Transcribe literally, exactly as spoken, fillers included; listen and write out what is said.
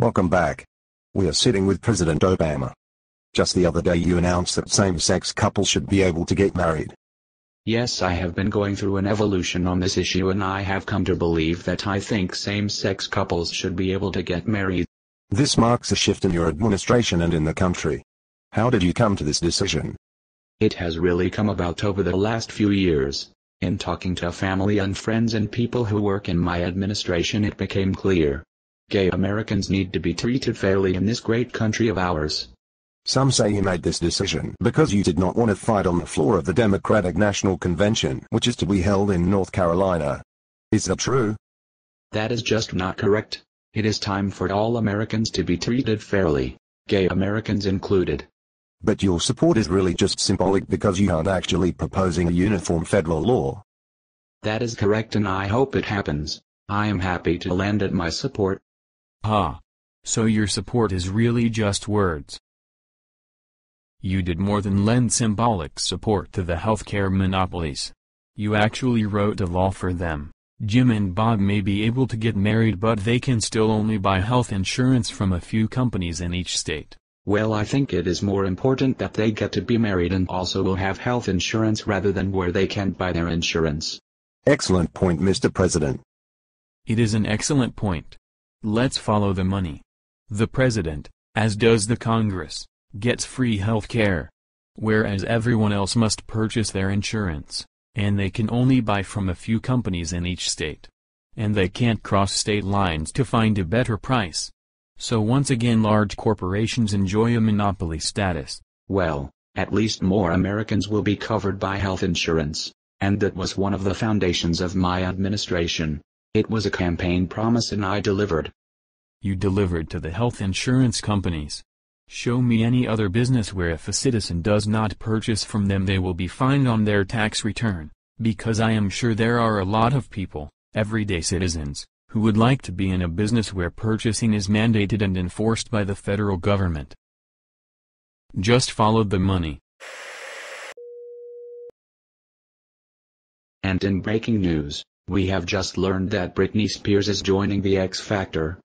Welcome back. We are sitting with President Obama. Just the other day you announced that same-sex couples should be able to get married. Yes, I have been going through an evolution on this issue, and I have come to believe that I think same-sex couples should be able to get married. This marks a shift in your administration and in the country. How did you come to this decision? It has really come about over the last few years. In talking to family and friends and people who work in my administration, it became clear. Gay Americans need to be treated fairly in this great country of ours. Some say you made this decision because you did not want to fight on the floor of the Democratic National Convention, which is to be held in North Carolina. Is that true? That is just not correct. It is time for all Americans to be treated fairly, gay Americans included. But your support is really just symbolic because you aren't actually proposing a uniform federal law. That is correct, and I hope it happens. I am happy to lend it my support. Ah. So your support is really just words. You did more than lend symbolic support to the healthcare monopolies. You actually wrote a law for them. Jim and Bob may be able to get married, but they can still only buy health insurance from a few companies in each state. Well, I think it is more important that they get to be married and also will have health insurance rather than where they can't buy their insurance. Excellent point, Mister President. It is an excellent point. Let's follow the money. The President, as does the Congress, gets free health care, whereas everyone else must purchase their insurance, and they can only buy from a few companies in each state. And they can't cross state lines to find a better price. So once again, large corporations enjoy a monopoly status. Well, at least more Americans will be covered by health insurance, and that was one of the foundations of my administration. It was a campaign promise, and I delivered. You delivered to the health insurance companies. Show me any other business where if a citizen does not purchase from them, they will be fined on their tax return, because I am sure there are a lot of people, everyday citizens, who would like to be in a business where purchasing is mandated and enforced by the federal government. Just followed the money. And in breaking news, we have just learned that Britney Spears is joining the X Factor.